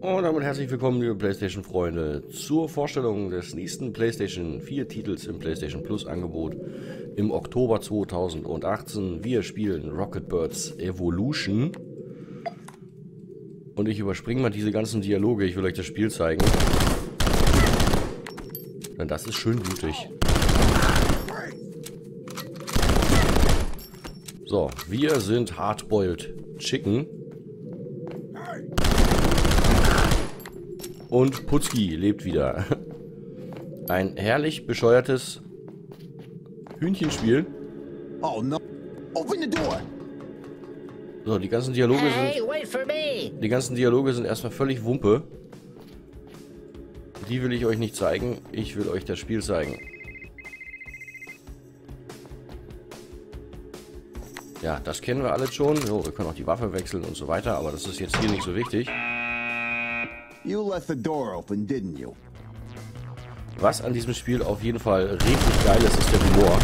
Und damit herzlich willkommen, liebe PlayStation-Freunde, zur Vorstellung des nächsten PlayStation 4-Titels im PlayStation Plus-Angebot im Oktober 2018. Wir spielen Rocketbirds Evolution. Und ich überspringe mal diese ganzen Dialoge, ich will euch das Spiel zeigen. Denn das ist schön blutig. So, wir sind Hardboiled Chicken. Und Putzki lebt wieder. Ein herrlich bescheuertes Hühnchenspiel. Oh no. Open the door. So, die ganzen Dialoge sind erstmal völlig Wumpe. Die will ich euch nicht zeigen. Ich will euch das Spiel zeigen. Ja, das kennen wir alle schon. So, wir können auch die Waffe wechseln und so weiter, aber das ist jetzt hier nicht so wichtig. You left the door open, didn't you? Was an diesem Spiel auf jeden Fall richtig geil ist, ist der Humor.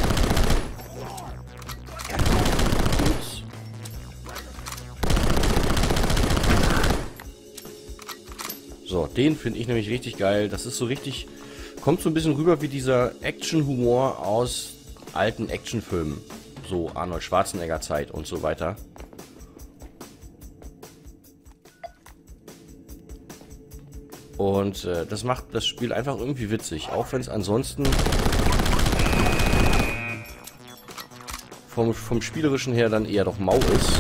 Ups. So, den finde ich nämlich richtig geil. Das ist so richtig, kommt so ein bisschen rüber wie dieser Action-Humor aus alten Actionfilmen. So Arnold Schwarzenegger Zeit und so weiter. Und das macht das Spiel einfach irgendwie witzig, auch wenn es ansonsten vom Spielerischen her dann eher doch mau ist.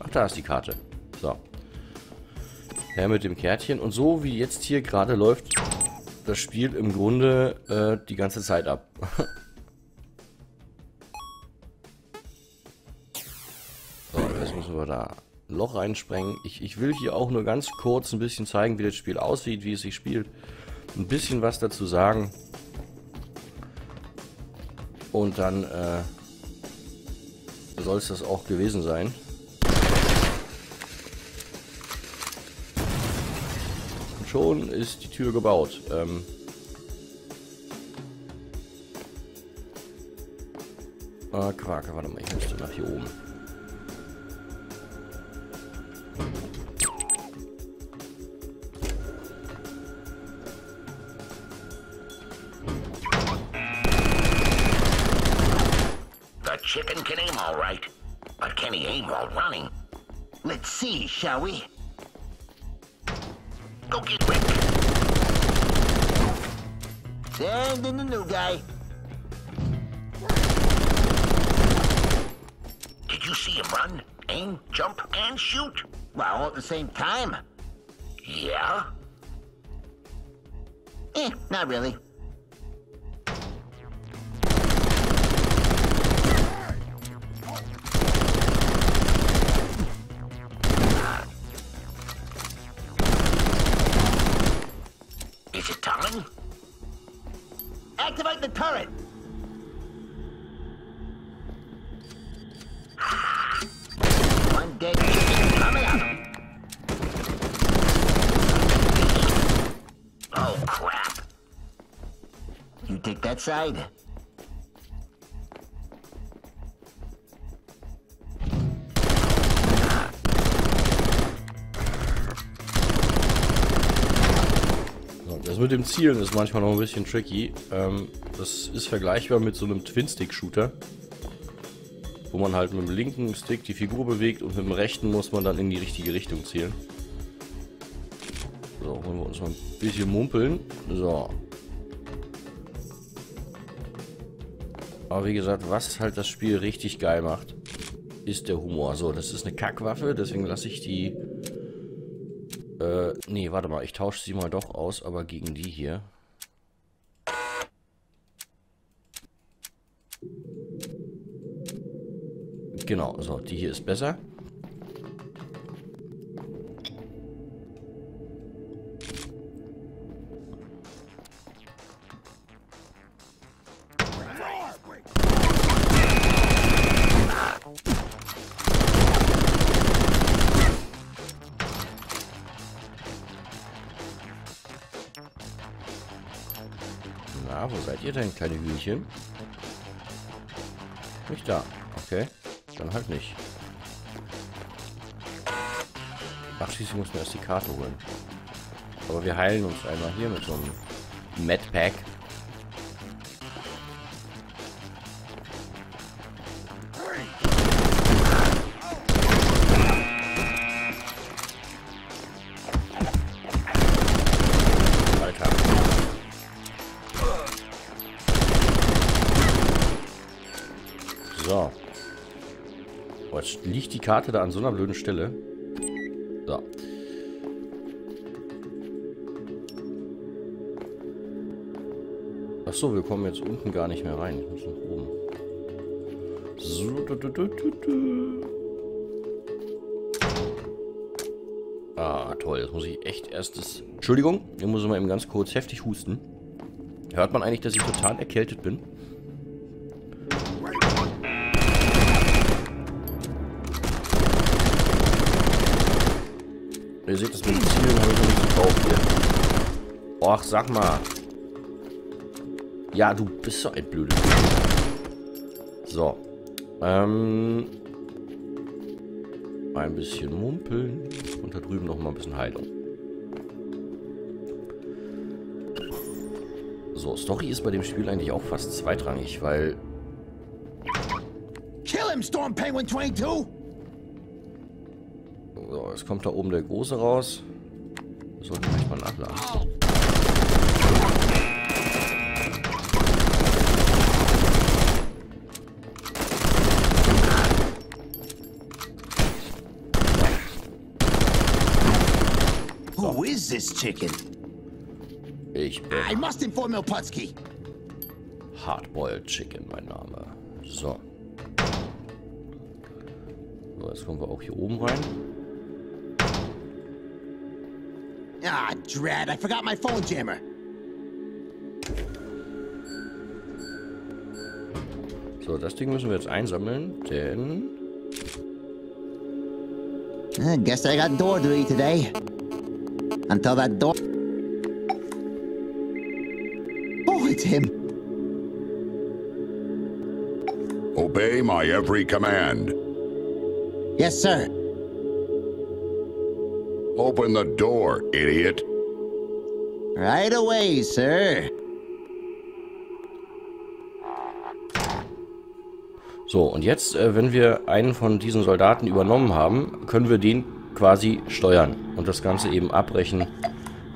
Ach, da ist die Karte. So. Her mit dem Kärtchen. Und so wie jetzt hier gerade läuft das Spiel im Grunde die ganze Zeit ab. Da ein Loch reinsprengen. Ich will hier auch nur ganz kurz ein bisschen zeigen, wie das Spiel aussieht, wie es sich spielt. Ein bisschen was dazu sagen. Und dann soll es das auch gewesen sein. Und schon ist die Tür gebaut. Quark, warte mal, ich müsste nach hier oben. Chicken can aim all right, but can he aim while running? Let's see, shall we? Go get Rick. Send in the new guy. Did you see him run, aim, jump, and shoot? Well, all at the same time. Yeah? Not really. Activate the turret. One dead chicken coming up. Oh crap! You take that side. Das mit dem Zielen ist manchmal noch ein bisschen tricky. Das ist vergleichbar mit so einem Twin-Stick-Shooter, wo man halt mit dem linken Stick die Figur bewegt und mit dem rechten muss man dann in die richtige Richtung zielen. So, wollen wir uns mal ein bisschen mumpeln. So. Aber wie gesagt, was halt das Spiel richtig geil macht, ist der Humor. So, das ist eine Kackwaffe, deswegen lasse ich die... nee, warte mal, ich tausche sie mal doch aus, aber gegen die hier. Genau, so, die hier ist besser. Na, wo seid ihr denn, kleine Hühnchen? Nicht da. Okay. Dann halt nicht. Ach, schließlich muss man erst die Karte holen. Aber wir heilen uns einmal hier mit so einem Medpack. So. Oh, jetzt liegt die Karte da an so einer blöden Stelle. So. Achso, wir kommen jetzt unten gar nicht mehr rein. Ich muss nach oben. So. Ah, toll. Jetzt muss ich echt erstes... Entschuldigung, ich muss mal eben ganz kurz heftig husten. Hört man eigentlich, dass ich total erkältet bin? Ihr seht, das Medizin habe ich noch nicht gekauft hier. Och, sag mal. Ja, du bist so ein blödes. So. Ein bisschen mumpeln. Und da drüben noch mal ein bisschen Heilung. So, Story ist bei dem Spiel eigentlich auch fast zweitrangig, weil... Kill him, Storm Penguin 22! So, jetzt kommt da oben der Große raus. Das sollte ich mal nachladen. So. Who is this chicken? Ich bin... I must inform you, Putzki. Hardboiled Chicken, mein Name. So. So, jetzt kommen wir auch hier oben rein. Ah, dread, I forgot my phone jammer. So, das Ding müssen wir jetzt einsammeln, denn... I guess I got door duty today. Until that door... Oh, it's him. Obey my every command. Yes, sir. Open the door, idiot. Right away, sir. So, und jetzt, wenn wir einen von diesen Soldaten übernommen haben, können wir den quasi steuern und das Ganze eben abbrechen,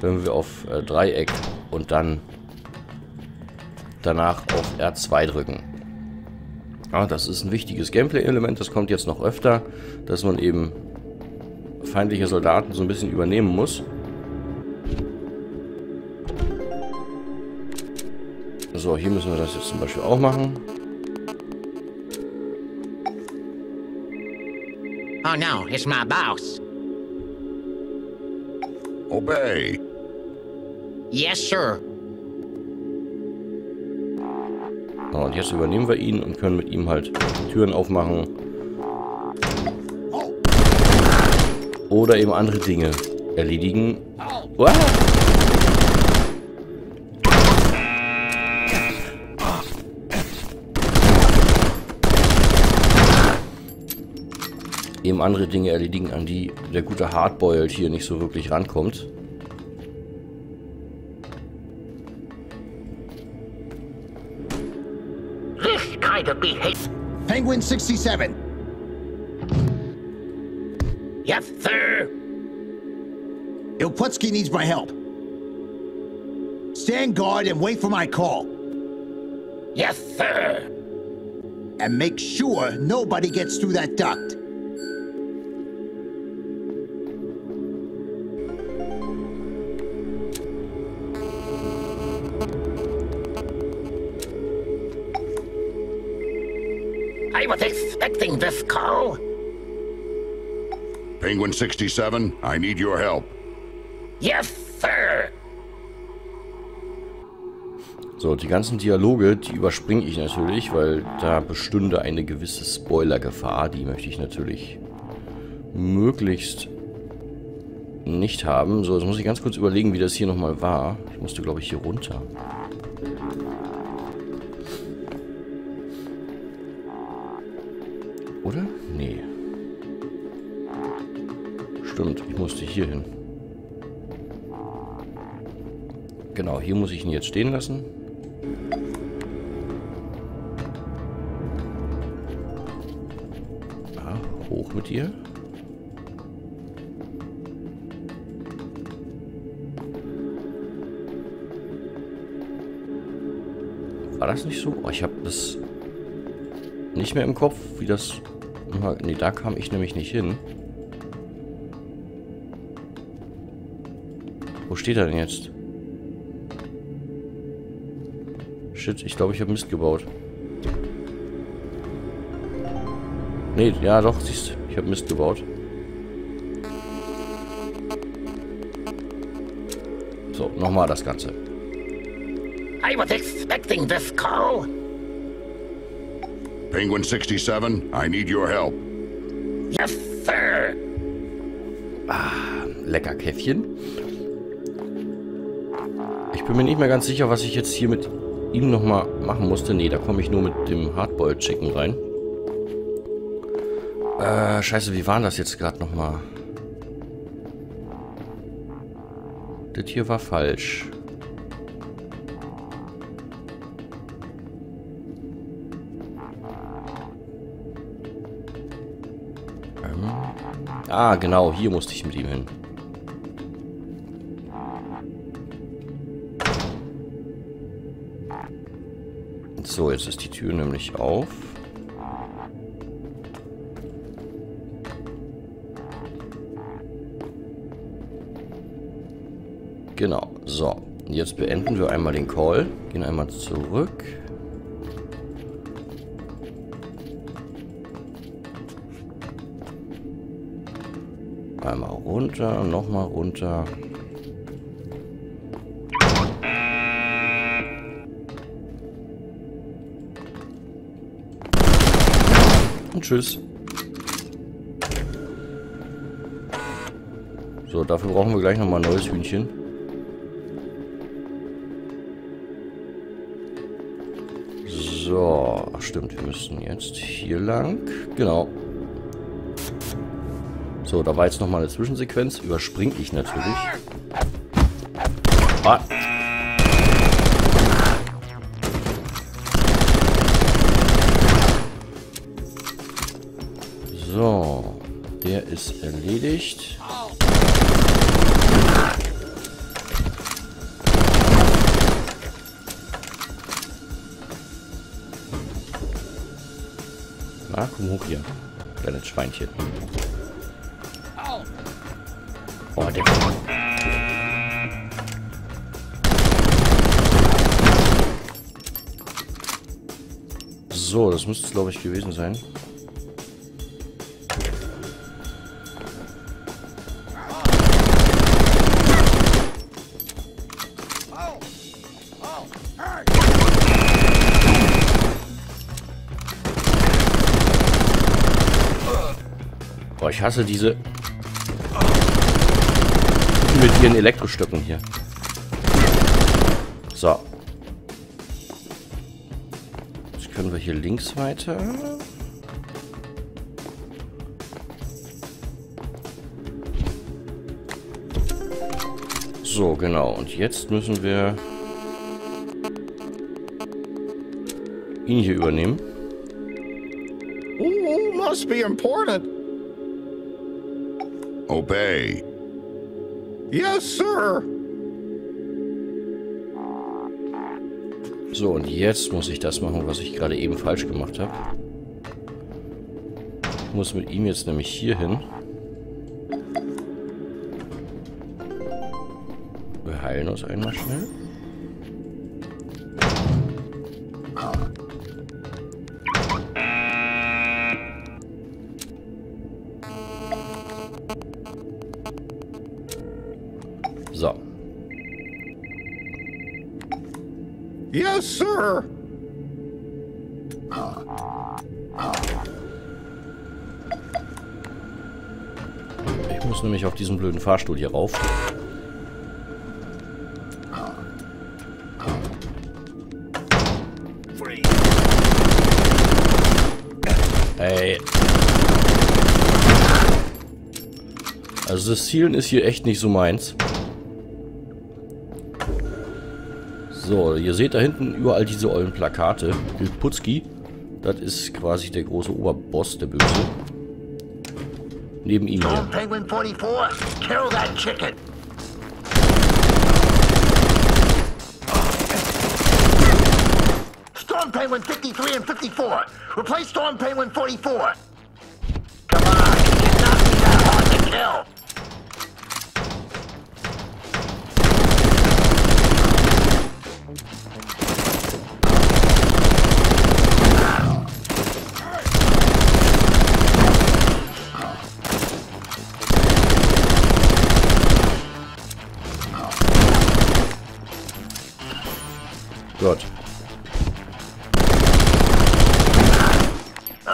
wenn wir auf Dreieck und dann danach auf R2 drücken. Ja, das ist ein wichtiges Gameplay-Element, das kommt jetzt noch öfter, dass man eben feindliche Soldaten so ein bisschen übernehmen muss. So, hier müssen wir das jetzt zum Beispiel auch machen. Oh no, it's my boss. Obey. Yes, sir. So, und jetzt übernehmen wir ihn und können mit ihm halt Türen aufmachen. Oder eben andere Dinge erledigen. Wow. Eben andere Dinge erledigen, an die der gute Hardboiled hier nicht so wirklich rankommt. This kind of behavior. Penguin 67. Yes, sir. Doputsky needs my help. Stand guard and wait for my call. Yes, sir. And make sure nobody gets through that duct. I was expecting this call. Penguin 67, I need your help. Yes, sir. So, die ganzen Dialoge, die überspringe ich natürlich, weil da bestünde eine gewisse Spoilergefahr. Die möchte ich natürlich möglichst nicht haben. So, jetzt muss ich ganz kurz überlegen, wie das hier nochmal war. Ich musste, glaube ich, hier runter. Oder? Nee. Stimmt, ich musste hier hin. Genau, hier muss ich ihn jetzt stehen lassen. Ah, hoch mit dir. War das nicht so? Oh, ich habe das nicht mehr im Kopf, wie das... Nee, da kam ich nämlich nicht hin. Wo steht er denn jetzt? Shit, ich glaube, ich habe Mist gebaut. Nee, ja doch, siehst du, ich habe Mist gebaut. So, nochmal das Ganze. I was expecting this call. Penguin 67, I need your help. Yes, sir. Ah, lecker Käffchen. Ich bin mir nicht mehr ganz sicher, was ich jetzt hier mit ihm nochmal machen musste. Nee, da komme ich nur mit dem Hardboiled Chicken rein. Scheiße, wie war das jetzt gerade nochmal? Das hier war falsch. Ah, genau, hier musste ich mit ihm hin. So, jetzt ist die Tür nämlich auf. Genau, so. Jetzt beenden wir einmal den Call. Gehen einmal zurück. Einmal runter, nochmal runter. Und tschüss. So, dafür brauchen wir gleich nochmal ein neues Hühnchen. So, ach stimmt, wir müssen jetzt hier lang. Genau. So, da war jetzt nochmal eine Zwischensequenz. Überspringe ich natürlich. Ah. So, der ist erledigt. Na, komm hoch hier, kleines Schweinchen. Oh, der... So, das müsste es, glaube ich, gewesen sein. Oh, ich hasse diese... mit ihren Elektrostöcken hier. So. Jetzt können wir hier links weiter. So, genau. Und jetzt müssen wir ihn hier übernehmen. Ooh, must be important. Obey. Yes, sir. So, und jetzt muss ich das machen, was ich gerade eben falsch gemacht habe. Ich muss mit ihm jetzt nämlich hier hin. Wir heilen uns einmal schnell. Yes, sir. Ich muss nämlich auf diesen blöden Fahrstuhl hier rauf. Hey. Also das Zielen ist hier echt nicht so meins. So, ihr seht da hinten überall diese ollen Plakate. Putzki, das ist quasi der große Oberboss, der Böse. Neben ihm hier. Storm Penguin 44, kill that chicken. Storm Penguin 53 and 54, replace Storm Penguin 44. Come on, it's not that hard to kill.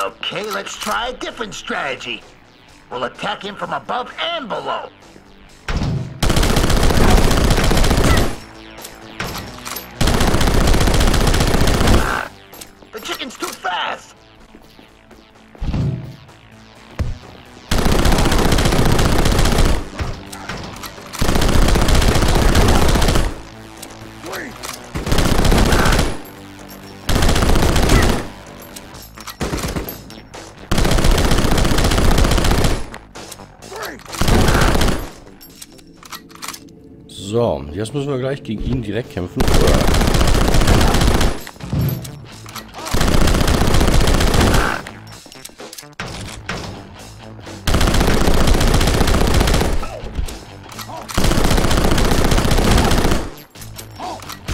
Okay, let's try a different strategy. We'll attack him from above and below. The chicken's too fast. So, jetzt müssen wir gleich gegen ihn direkt kämpfen. Schmeißt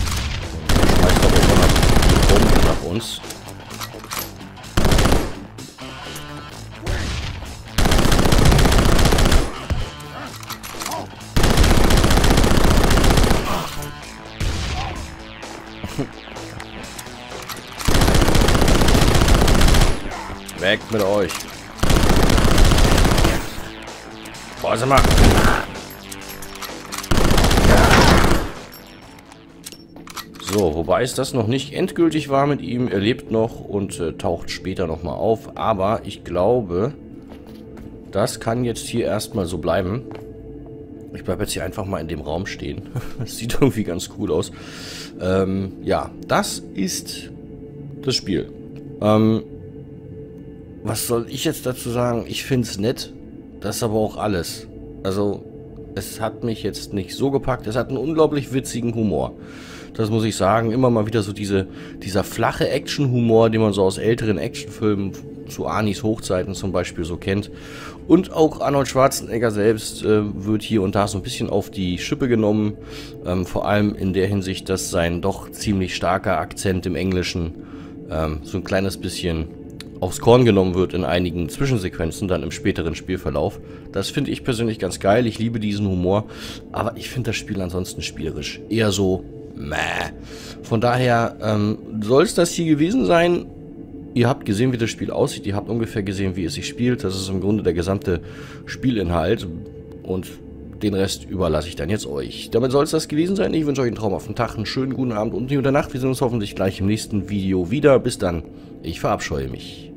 doch immer die Bomben nach uns. Weg mit euch. Boah, sag mal. So, wobei es das noch nicht endgültig war mit ihm. Er lebt noch und taucht später nochmal auf. Aber ich glaube, das kann jetzt hier erstmal so bleiben. Ich bleibe jetzt hier einfach mal in dem Raum stehen. Das sieht irgendwie ganz cool aus. Ja, das ist das Spiel. Was soll ich jetzt dazu sagen? Ich finde es nett. Das ist aber auch alles. Also, es hat mich jetzt nicht so gepackt. Es hat einen unglaublich witzigen Humor. Das muss ich sagen. Immer mal wieder so dieser flache Action-Humor, den man so aus älteren Actionfilmen zu Arnis Hochzeiten zum Beispiel so kennt. Und auch Arnold Schwarzenegger selbst wird hier und da so ein bisschen auf die Schippe genommen. Vor allem in der Hinsicht, dass sein doch ziemlich starker Akzent im Englischen so ein kleines bisschen aufs Korn genommen wird in einigen Zwischensequenzen, dann im späteren Spielverlauf. Das finde ich persönlich ganz geil. Ich liebe diesen Humor. Aber ich finde das Spiel ansonsten spielerisch eher so meh. Von daher soll es das hier gewesen sein. Ihr habt gesehen, wie das Spiel aussieht. Ihr habt ungefähr gesehen, wie es sich spielt. Das ist im Grunde der gesamte Spielinhalt. Und den Rest überlasse ich dann jetzt euch. Damit soll es das gewesen sein. Ich wünsche euch einen traumhaften Tag, einen schönen guten Abend und eine gute Nacht. Wir sehen uns hoffentlich gleich im nächsten Video wieder. Bis dann. Ich verabscheue mich.